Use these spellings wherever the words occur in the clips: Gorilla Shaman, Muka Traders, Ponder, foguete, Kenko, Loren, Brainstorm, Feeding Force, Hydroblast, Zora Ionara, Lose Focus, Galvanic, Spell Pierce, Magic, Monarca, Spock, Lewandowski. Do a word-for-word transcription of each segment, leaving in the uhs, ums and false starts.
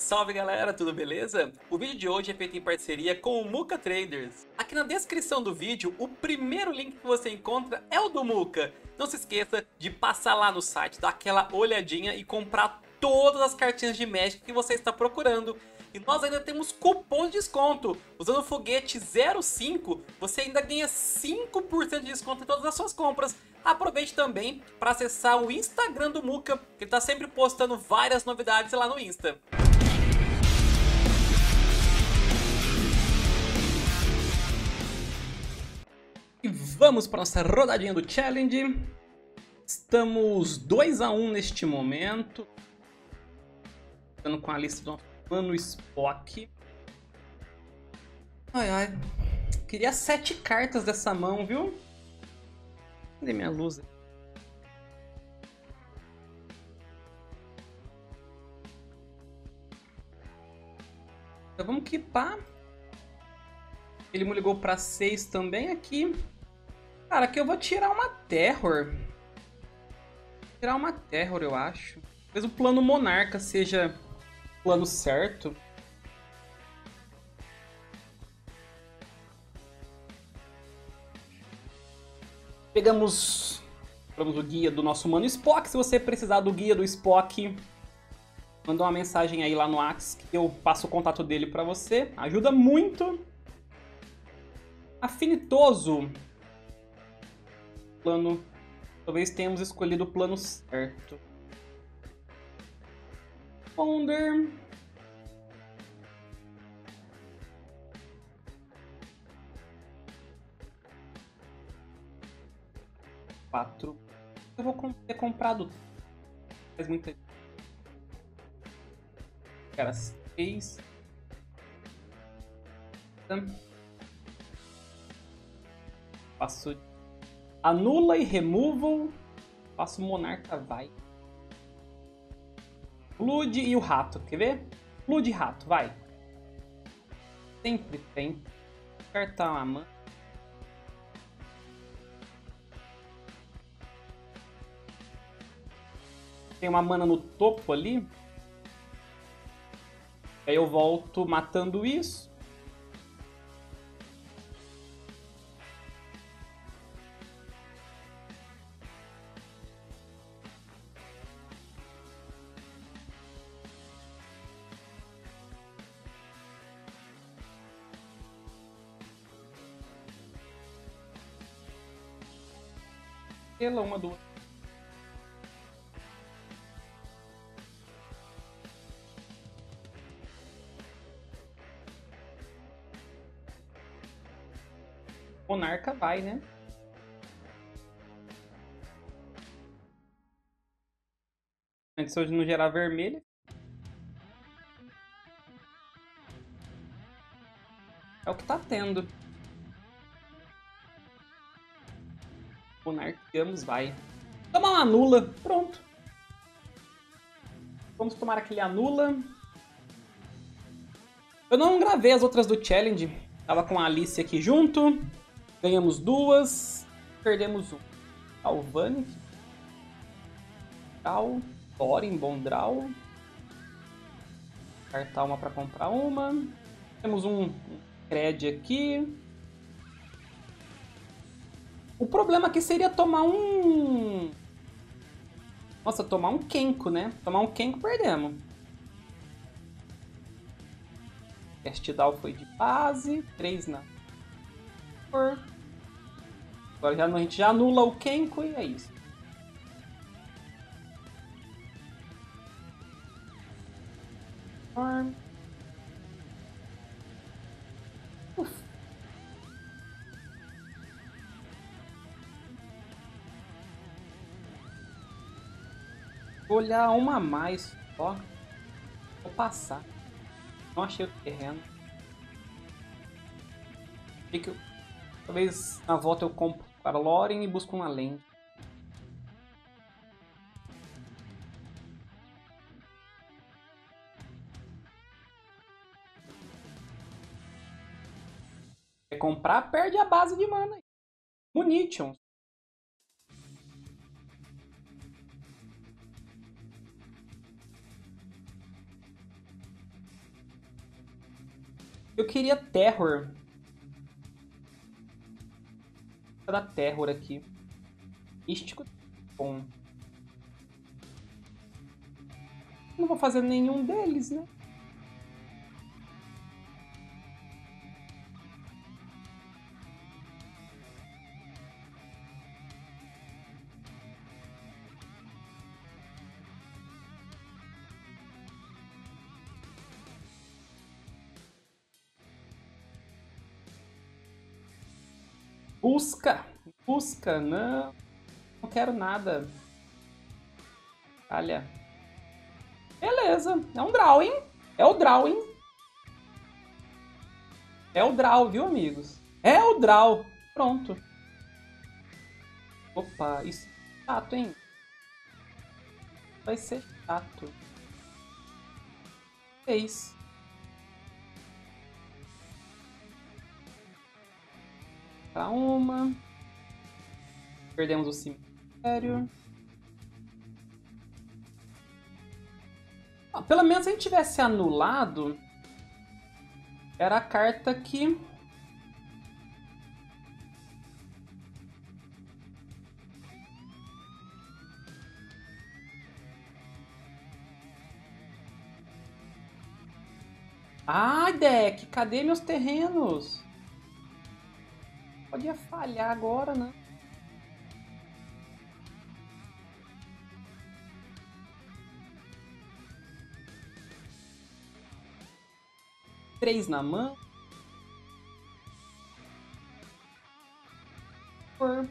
Salve galera, tudo beleza? O vídeo de hoje é feito em parceria com o Muka Traders. Aqui na descrição do vídeo, o primeiro link que você encontra é o do Muka. Não se esqueça de passar lá no site, dar aquela olhadinha e comprar todas as cartinhas de Magic que você está procurando. E nós ainda temos cupom de desconto. Usando o foguete zero cinco, você ainda ganha cinco por cento de desconto em todas as suas compras. Aproveite também para acessar o Instagram do Muka, que está sempre postando várias novidades lá no Insta. E vamos para nossa rodadinha do challenge. Estamos dois a um neste momento. Estamos com a lista do mano Spock. Ai ai. Queria sete cartas dessa mão, viu? Cadê minha luz? Então vamos equipar. Ele me ligou pra seis também aqui. Cara, aqui eu vou tirar uma Terror. Vou tirar uma Terror, eu acho. Talvez o plano Monarca seja o plano certo. Pegamos, pegamos o guia do nosso mano Spock. Se você precisar do guia do Spock, manda uma mensagem aí lá no Whats que eu passo o contato dele pra você. Ajuda muito. Afinitoso. Plano. Talvez tenhamos escolhido o plano certo. Ponder. quatro. Eu vou ter comprado. Faz muita. Cara, seis. Passo anula e removal. Passo monarca, vai. Blood e o rato, quer ver? Blood e rato, vai. Sempre tem. Cartão a mão. Tem uma mana no topo ali. Aí eu volto matando isso. Uma, duas. Monarca vai, né? Antes hoje não gerar vermelha. É o que tá tendo. Monarqueamos, vai. Toma uma anula. Pronto. Vamos tomar aquele anula. Eu não gravei as outras do challenge. Tava com a Alice aqui junto. Ganhamos duas. Perdemos um. Galvanic. Tal. Loren, Bondral. Cartar uma pra comprar uma. Temos um cred aqui. O problema aqui seria tomar um... Nossa, tomar um Kenko, né? Tomar um Kenko, perdemos. Castidal foi de base. três na... Agora já, a gente já anula o Kenko e é isso. Ufa. Vou olhar uma a mais, ó. Vou passar. Não achei o terreno. Eu... Talvez na volta eu compro para a Loren e busco uma lente. Quer comprar, perde a base de mana. Munitions. Eu queria Terror. Vou dar Terror aqui. Místico. Bom. Não vou fazer nenhum deles, né? Busca, busca, não, não quero nada. Olha, beleza, é um draw, hein? É o draw, hein? É o draw, viu, amigos? É o draw, pronto. Opa, isso é chato, hein? Vai ser chato. É isso. Tá uma. Perdemos o cemitério. Ah, pelo menos se a gente tivesse anulado, era a carta que... Ai, deck, cadê meus terrenos? Podia falhar agora, né? Três na mão. Olha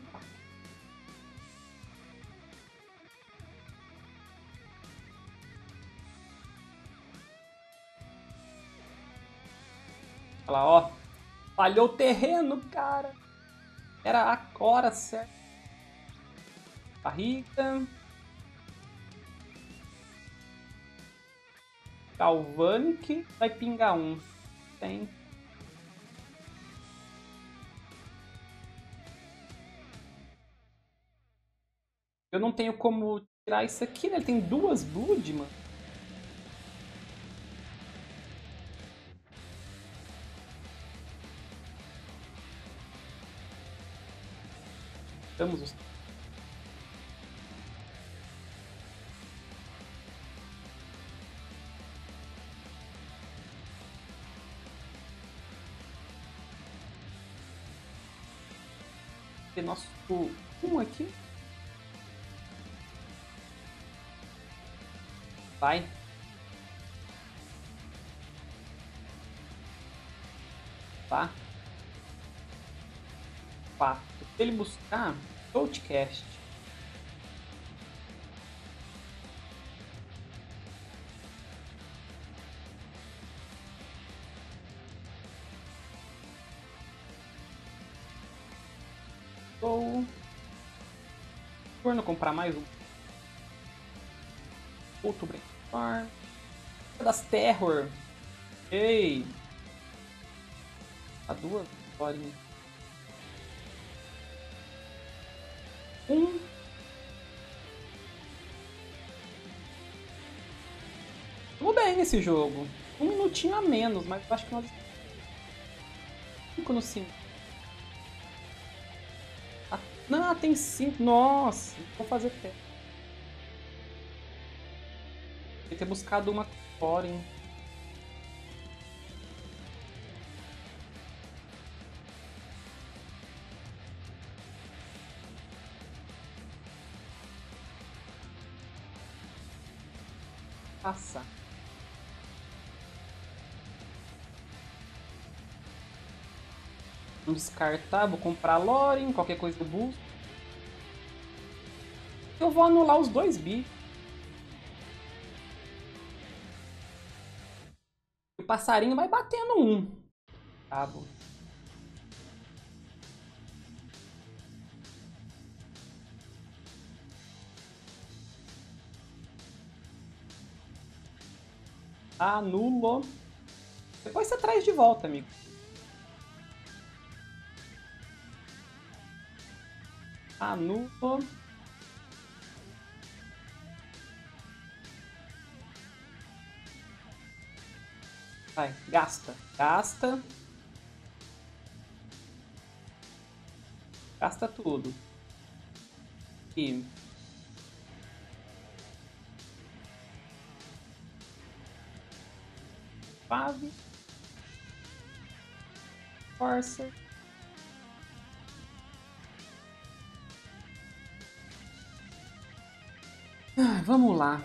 lá, ó. Falhou o terreno, cara. Era a hora certa. Barriga. Galvanic. Vai pingar um. Tem. Eu não tenho como tirar isso aqui, né? Ele tem duas blood, mano. Estamos... Tem nosso um aqui. Vai. Tá. Quatro. Se ele buscar... Podcast. Vou... Por não comprar mais um. Outro Brainstorm. Das Terror. Ei! A duas horinhas. Um. Tudo bem nesse jogo. Um minutinho a menos, mas acho que nós... Cinco no cinco. Ah, não, tem cinco. Nossa, vou fazer até. Tem que ter buscado uma fora, hein? Passa. Vou descartar, vou comprar a Loren, qualquer coisa do boost. Eu vou anular os dois bi. O passarinho vai batendo um. Cabo. Anulo. Depois você traz de volta, amigo. Anulo. Vai, gasta. Gasta. Gasta tudo. E... Pave. Força. Ah, vamos lá.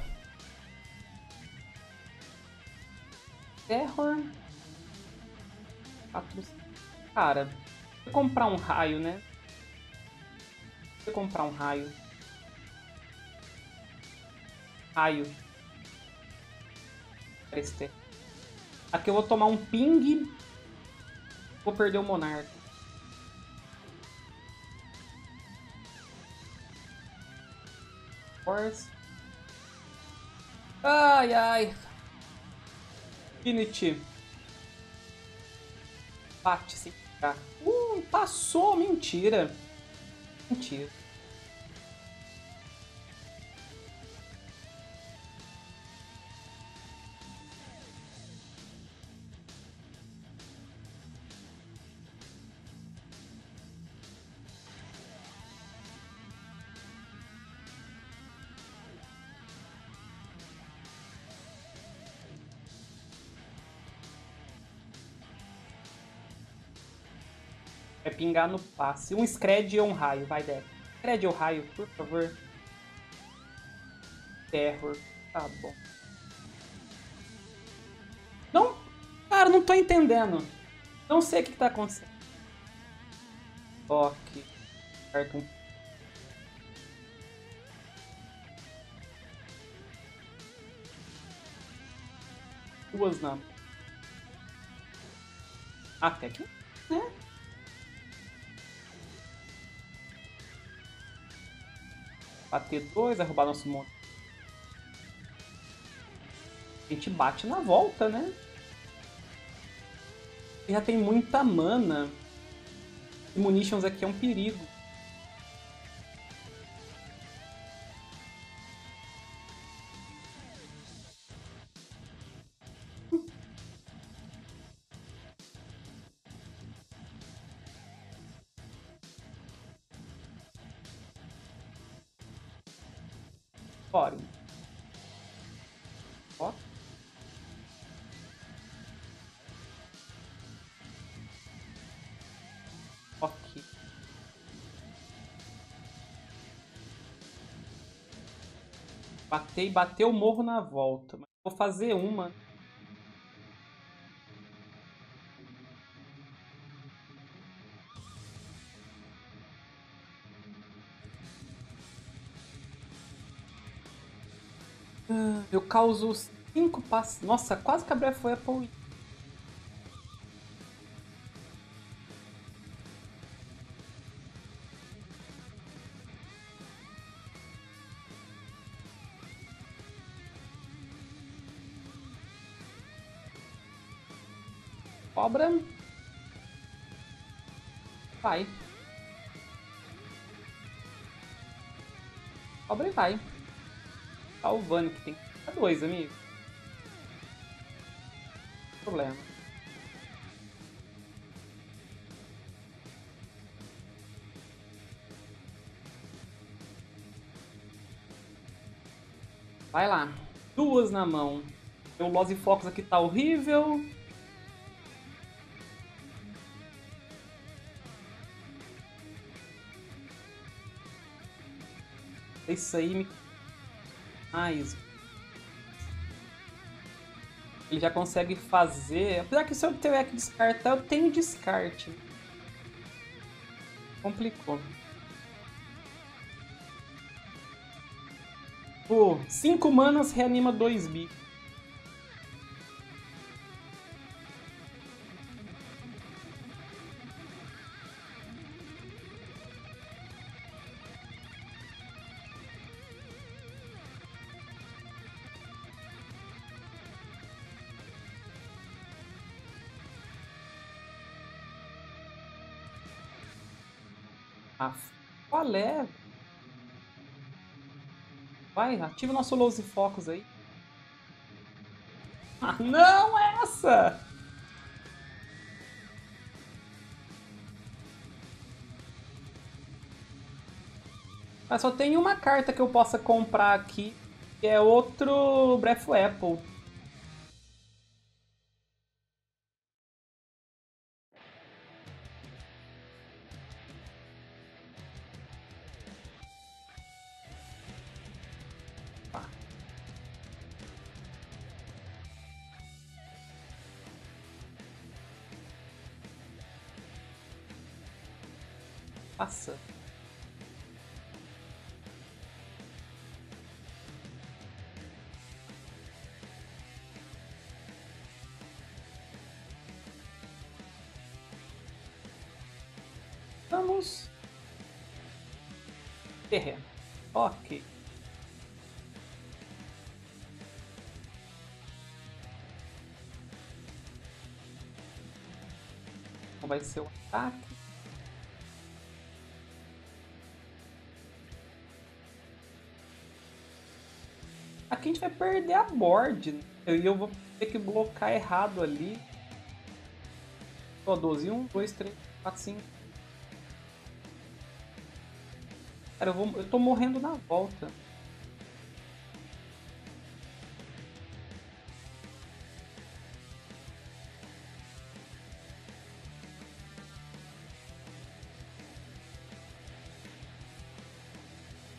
Terror. Cara, vou comprar um raio, né? Vou comprar um raio. Raio. Este. Aqui eu vou tomar um ping. Vou perder o Monarca. Force. Ai, ai. Infinity. Bate sem ficar. Uh, passou. Mentira. Mentira. É pingar no passe. Um Scred e um raio. Vai, Deck. Scred ou raio, por favor. Terror. Tá bom. Não... Cara, não tô entendendo. Não sei o que, que tá acontecendo. Toque. Cartão. Duas na... Até aqui, né? Bater dois, vai roubar nosso monte. A gente bate na volta, né? Já tem muita mana. E munitions aqui é um perigo. Fora. Ó. Ok. Batei, bateu o morro na volta. Mas vou fazer uma. Eu causo cinco passos. Nossa, quase que a Breath Weapon. Cobra. Vai. Cobra e vai. Galvanic que tem. É dois, amigo. Problema. Vai lá. Duas na mão. Meu Lose Focus aqui tá horrível. Isso aí me... Ah, isso. Ele já consegue fazer... Apesar que se eu tiver que descartar, eu tenho descarte. Complicou. Pô, cinco manas reanima dois bi. Qual é? Vai, ativa o nosso Lose Focus aí. Ah, não é! graça! Mas só tem uma carta que eu possa comprar aqui, que é outro Breath Apple. Passa. Vamos. Terreno. Ok. Então vai ser o ataque. Aqui a gente vai perder a board. E eu vou ter que blocar errado ali. Ó, doze, um, dois, três, quatro, cinco. Cara, eu, vou, eu tô morrendo na volta.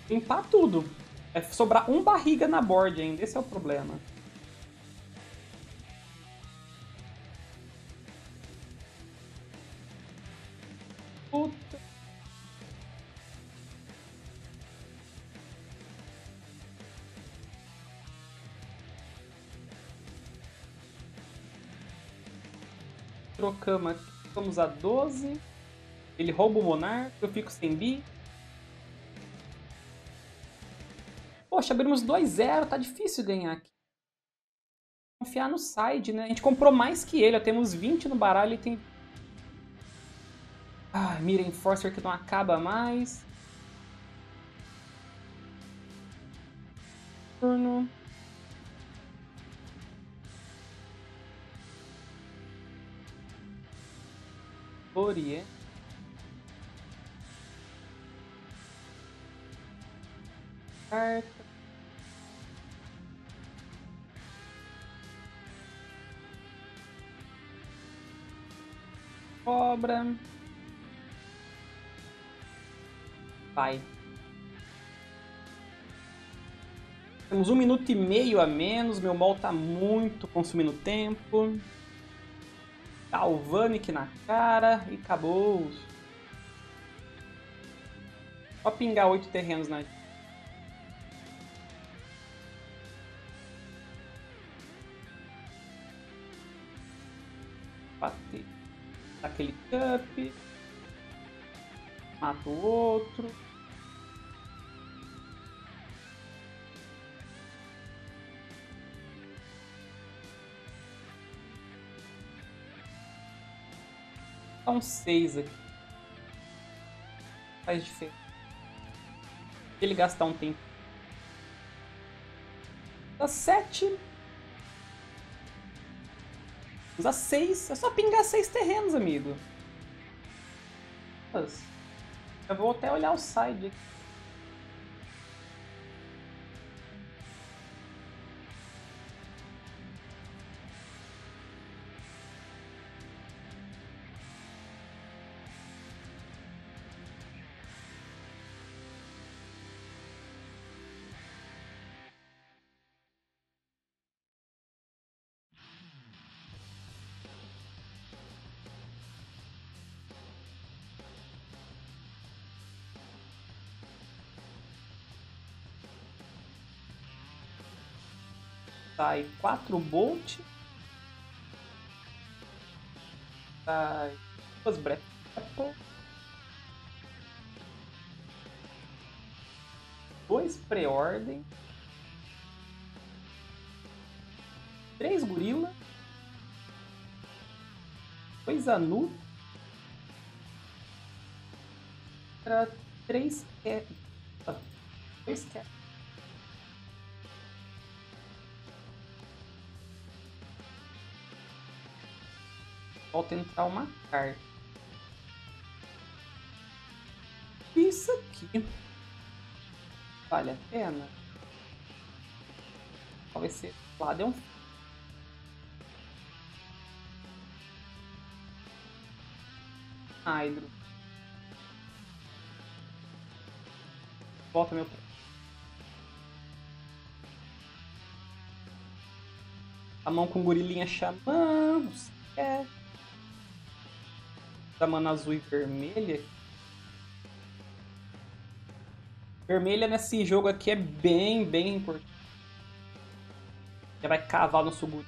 Limpar tudo. É sobrar um barriga na board ainda, esse é o problema. Puta. Trocamos aqui, vamos a doze. Ele rouba o Monarca, eu fico sem bi. Poxa, abrimos dois zero, tá difícil ganhar aqui. Confiar no side, né? A gente comprou mais que ele, ó, temos vinte no baralho e tem... Ah, Mira Enforcer que não acaba mais. Turno. Oriente. Carta. Cobra. Vai. Temos um minuto e meio a menos. Meu mol tá muito consumindo tempo. Galvanic na cara. E acabou. Só pingar oito terrenos na... Bater. Aquele cup, mata o outro. Dá um seis aqui. Faz diferença. Ele gastar um tempo. Dá sete. Usar seis, é só pingar seis terrenos, amigo. Nossa. Eu vou até olhar o side. Sai quatro bolt. Sai duas breath. Dois pré-ordem. Três gorila. Dois anu. Três cat. Dois cat. Falta entrar uma carta. Isso aqui vale a pena? Talvez esse lado é um. Hydro. Volta meu. A mão com gorilinha chamando. É. Da mana azul e vermelha. Vermelha nesse jogo aqui é bem, bem importante. Já vai cavar no suguri.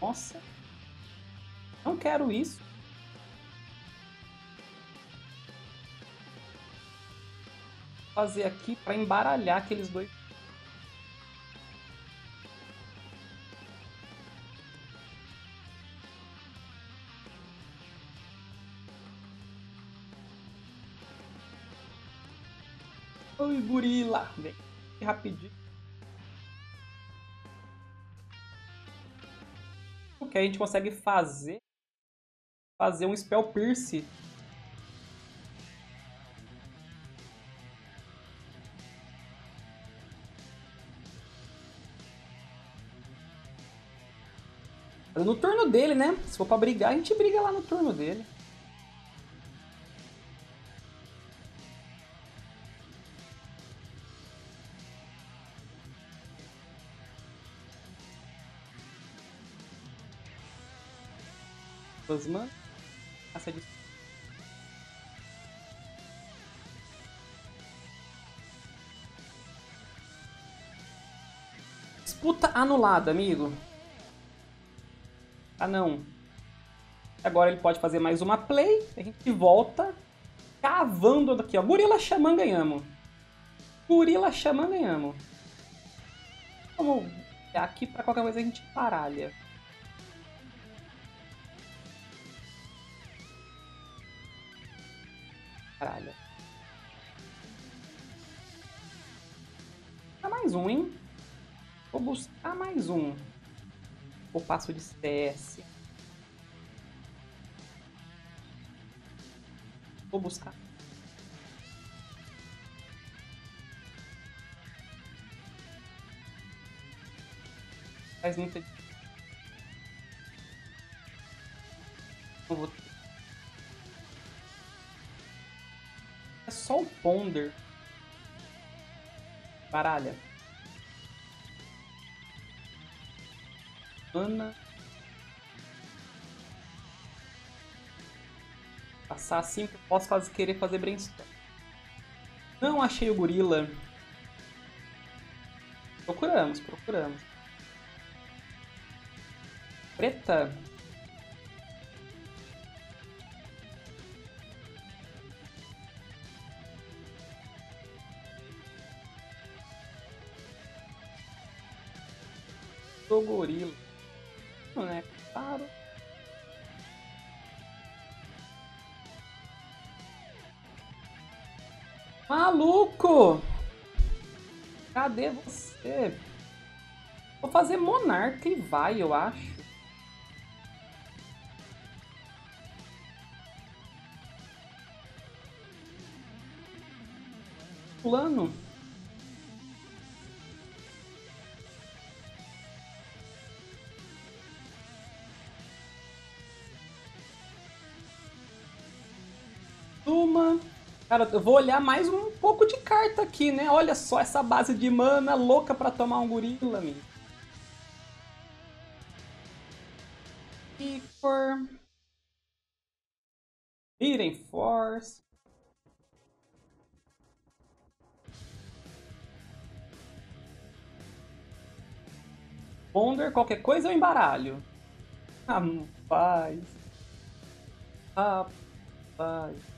Nossa. Não quero isso. Vou fazer aqui para embaralhar aqueles dois. Oi, gorila. Vem aqui rapidinho. Que a gente consegue fazer fazer um Spell Pierce. No turno dele, né? Se for pra brigar, a gente briga lá no turno dele. Plasma, essa de... Disputa anulada, amigo. Ah, não. Agora ele pode fazer mais uma play. A gente volta cavando aqui, ó. Gorilla Shaman ganhamos. Gorilla Shaman ganhamos. Vamos olhar aqui pra qualquer coisa a gente paralha. Caralho. Tá mais um, hein? Vou buscar mais um. O passo de espécie. Vou buscar. Faz muita diferença. Não vou ter. Só o Ponder. Baralha. Ana. Passar assim que eu posso fazer, querer fazer Brainstorm. Não achei o gorila. Procuramos, procuramos. Preta. Do gorila. Não é claro. Maluco! Cadê você? Vou fazer Monarca e vai, eu acho. Plano. Uma. Cara, eu vou olhar mais um pouco de carta aqui, né? Olha só essa base de mana louca pra tomar um gorila, amigo. E por... Feeding Force. Ponder, qualquer coisa eu embaralho. Rapaz. Rapaz.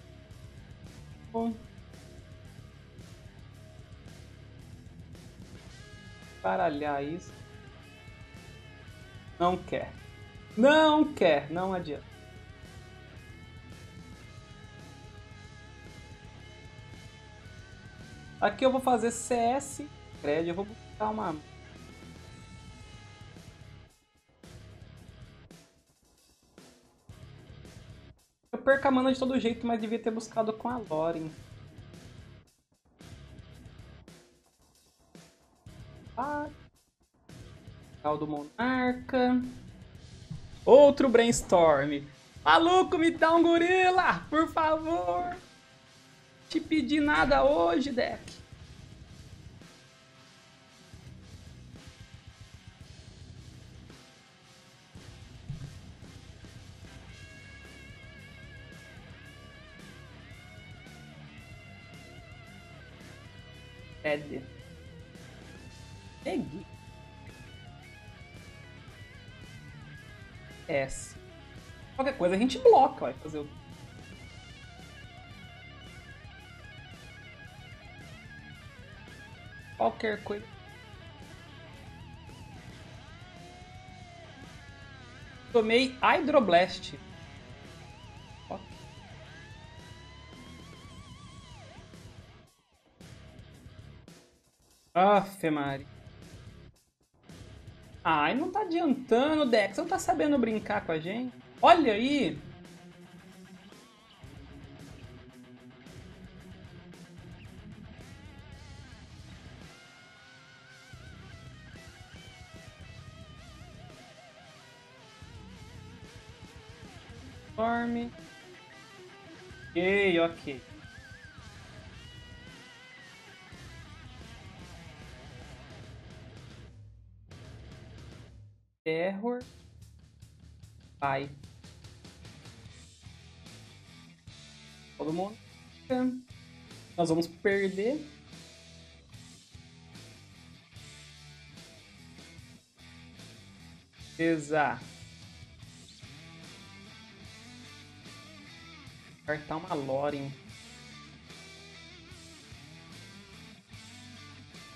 Paralhar isso. Não quer. Não quer. Não adianta. Aqui eu vou fazer C S crédito, eu vou buscar uma... Eu perco a mana de todo jeito, mas devia ter buscado com a Loren. Ah, tal do Monarca. Outro Brainstorm. Maluco, me dá um gorila, por favor. Te pedi nada hoje, deck. Pede. Peguei. S. Qualquer coisa a gente bloca, vai fazer o... Qualquer coisa... Tomei Hydroblast. Aff, Mari. Ai, não tá adiantando, Dex. Você não tá sabendo brincar com a gente? Olha aí! Dorme. Ok, ok. Terror. Vai. Todo mundo. Nós vamos perder. Exato. Cartar uma Loren.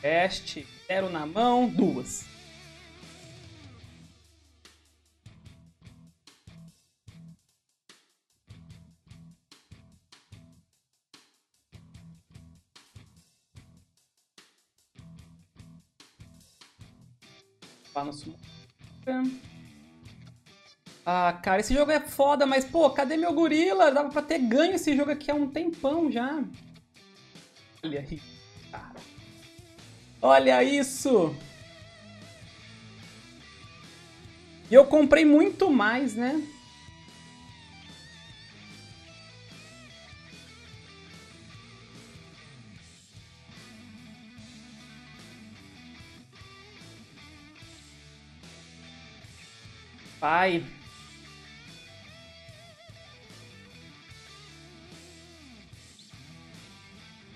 Teste. Zero na mão. Duas. Ah, cara, esse jogo é foda, mas pô, cadê meu gorila? Dava pra ter ganho esse jogo aqui há um tempão já. Olha aí, cara. Olha isso! E eu comprei muito mais, né? Vai.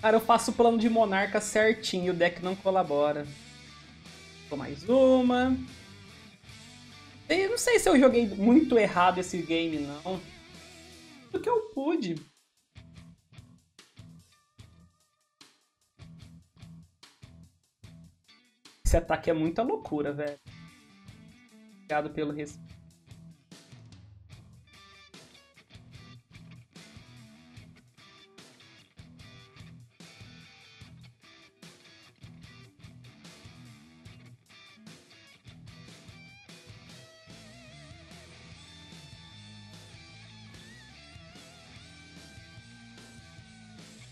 Cara, eu faço o plano de Monarca certinho, o deck não colabora. Tô mais uma. Eu não sei se eu joguei muito errado esse game, não. Do que eu pude. Esse ataque é muita loucura, velho. Obrigado pelo respeito.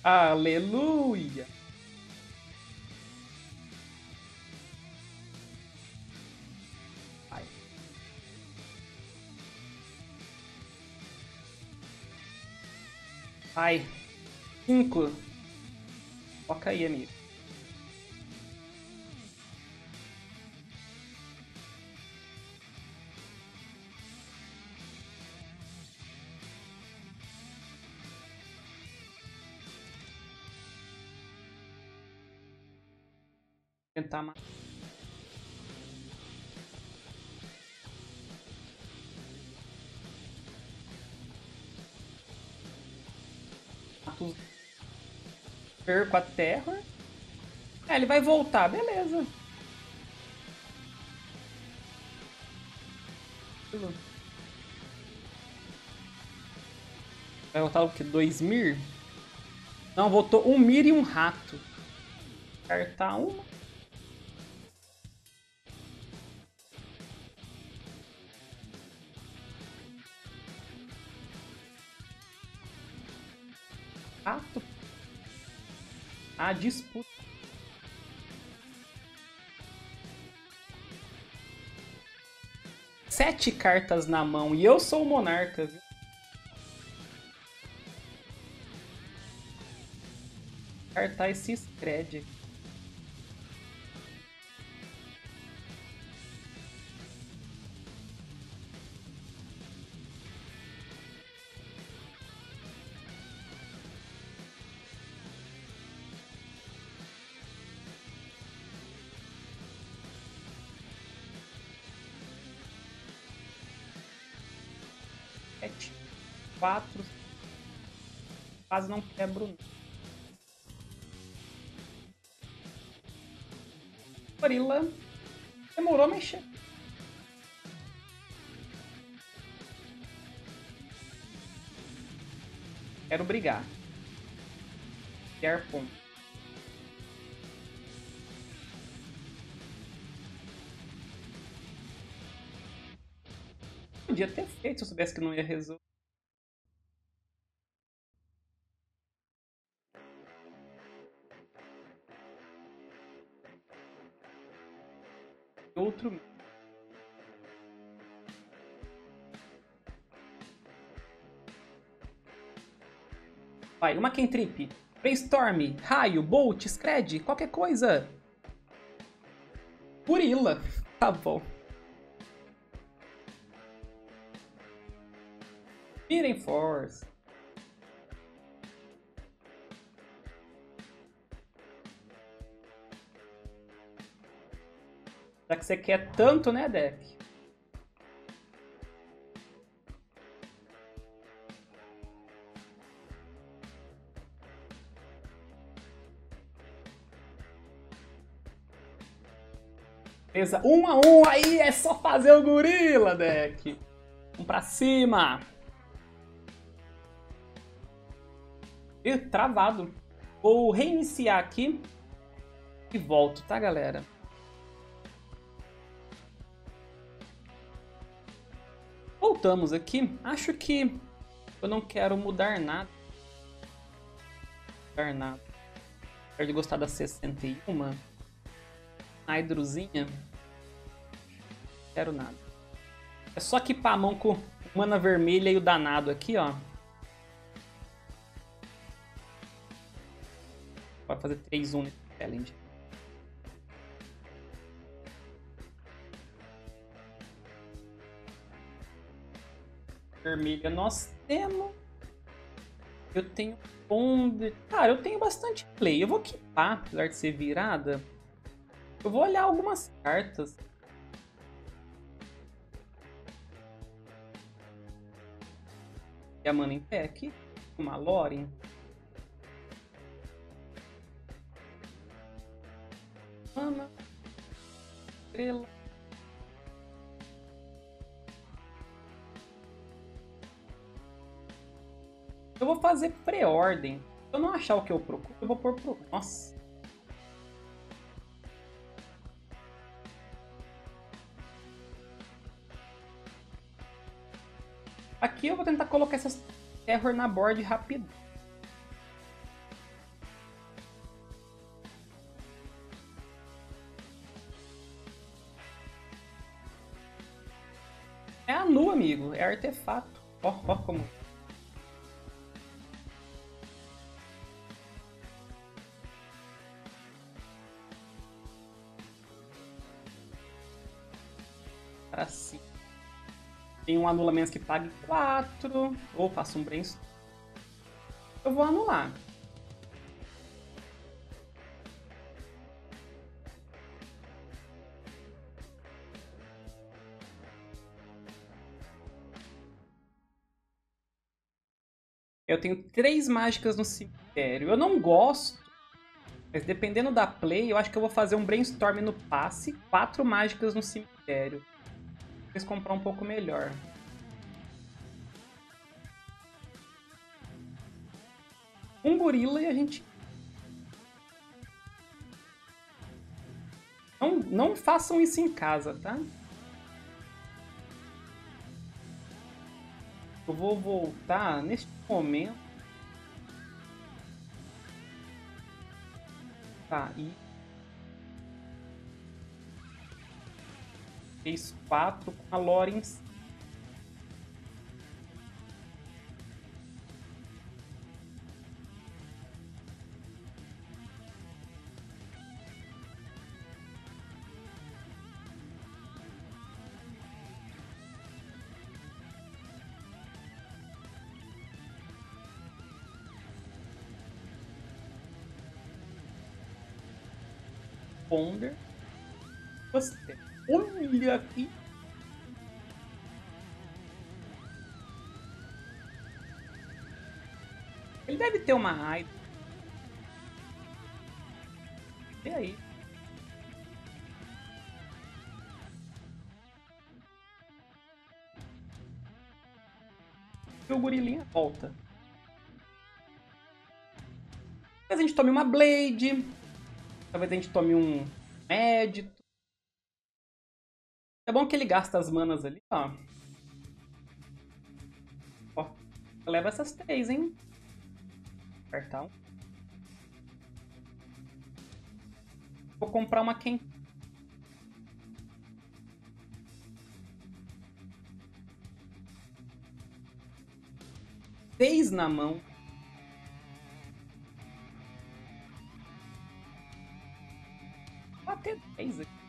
Aleluia! Ai. Ai. Cinco. Toca aí, amigo. Tentar matar. Perco a terra. É, ele vai voltar, beleza. Vai voltar o que? Dois mir? Não, voltou um mir e um rato. Cartar uma. a disputa. Sete cartas na mão e eu sou o Monarca, viu? Cartar esse scred. quatro, quase não quebro um. Gorila demorou a mexer. Quero brigar. Quer ponto. Podia ter feito se eu soubesse que não ia resolver. Outro. Vai, uma Kentrip. Brainstorm, raio, bolt, scred, qualquer coisa. Gorila. Tá bom. Feeding Force. Já que você quer tanto, né, deck? Beleza, um a um aí, é só fazer o gorila, deck. Vamos pra cima. Ih, travado. Vou reiniciar aqui e volto, tá, galera? Voltamos aqui. Acho que eu não quero mudar nada. Mudar nada. Apesar de gostar da sessenta e um, a hidrozinha. Não quero nada. É só equipar a mão com mana vermelha e o danado aqui, ó. Pode fazer três um nesse challenge. Vermelha nós temos. Eu tenho Ponder. Cara, eu tenho bastante play. Eu vou equipar, apesar de ser virada. Eu vou olhar algumas cartas. E a mana em pé aqui. Uma Loren. Mana. Estrela. Eu vou fazer pré-ordem. Se eu não achar o que eu procuro, eu vou pôr pro... Nossa! Aqui eu vou tentar colocar essas terror na board rápido. É a nu, amigo. É artefato. Ó, ó como... Assim. Tem um anula menos que pague quatro. Ou faço um brainstorm. Eu vou anular. Eu tenho três mágicas no cemitério. Eu não gosto. Mas dependendo da play, eu acho que eu vou fazer um brainstorm no passe. Quatro mágicas no cemitério. Depois comprar um pouco melhor. Um gorila e a gente... Não, não façam isso em casa, tá? Eu vou voltar neste momento. Tá, e... Fez quatro com a Loren. Ponder. Você olha aqui. Ele deve ter uma raiva. E aí? E o gorilinha volta. Talvez a gente tome uma Blade. Talvez a gente tome um Médito. É bom que ele gasta as manas ali, ó. Ó, leva essas três, hein? Apertar um. Vou comprar uma Kenko. Seis na mão. Vou bater dez aqui.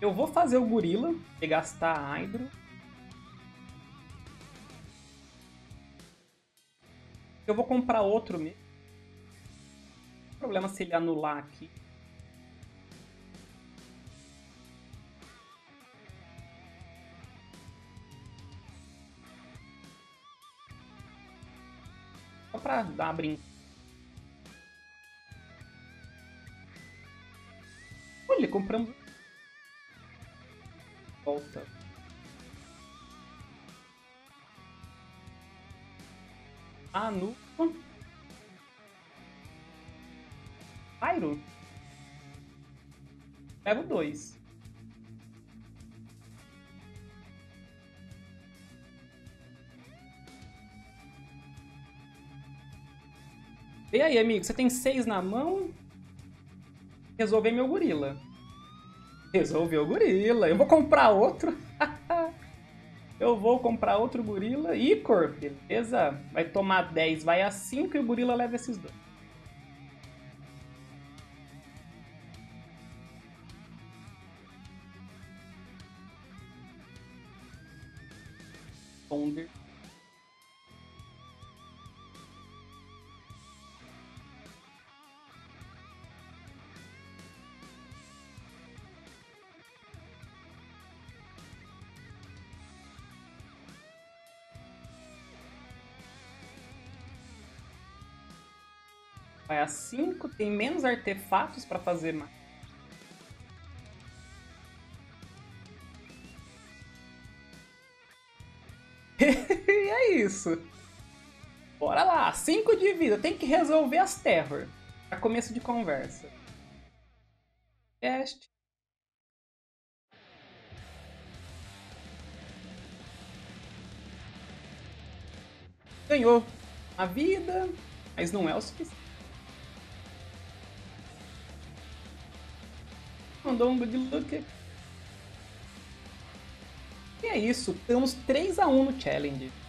Eu vou fazer o gorila e gastar a Hydro. Eu vou comprar outro mesmo. Não tem problema se ele anular aqui. Só pra dar uma brinca. Olha, compramos... Volta. Anu. Pyro. Pego dois. E aí, amigo? Você tem seis na mão? Resolvei meu gorila. Resolveu o gorila. Eu vou comprar outro. Eu vou comprar outro gorila. Icor, beleza? Vai tomar dez, vai a cinco e o gorila leva esses dois. Ponder. Vai a cinco, tem menos artefatos para fazer mais. E é isso. Bora lá, cinco de vida. Tem que resolver as terror. Para começo de conversa. Teste. Ganhou a vida, mas não é o suficiente. Mandou um good luck. E é isso, temos três a um no challenge.